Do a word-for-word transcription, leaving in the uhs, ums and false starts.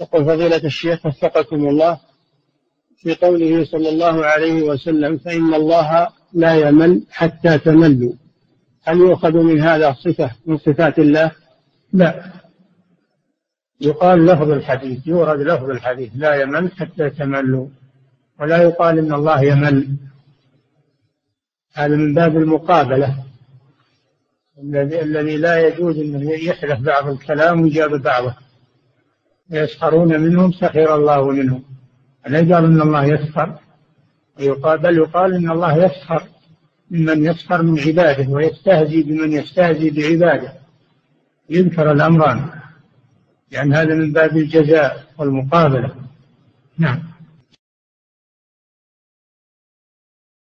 يقول فضيلة الشيخ وفقكم الله، في قوله صلى الله عليه وسلم فإن الله لا يمل حتى تملوا، هل يؤخذ من هذا صفة من صفات الله؟ لا، يقال لفظ الحديث، يورد لفظ الحديث لا يمل حتى تملوا، ولا يقال إن الله يمل، هذا من باب المقابلة، الذي لا يجوز أنه يحلف بعض الكلام ويجاب بعضه، يسخرون منهم سخر الله منهم، ألا يقال أن الله يسخر، بل يقال أن الله يسخر ممن يسخر من عباده ويستهزي بمن يستهزي بعباده، يذكر الأمران، لأن يعني هذا من باب الجزاء والمقابلة. نعم.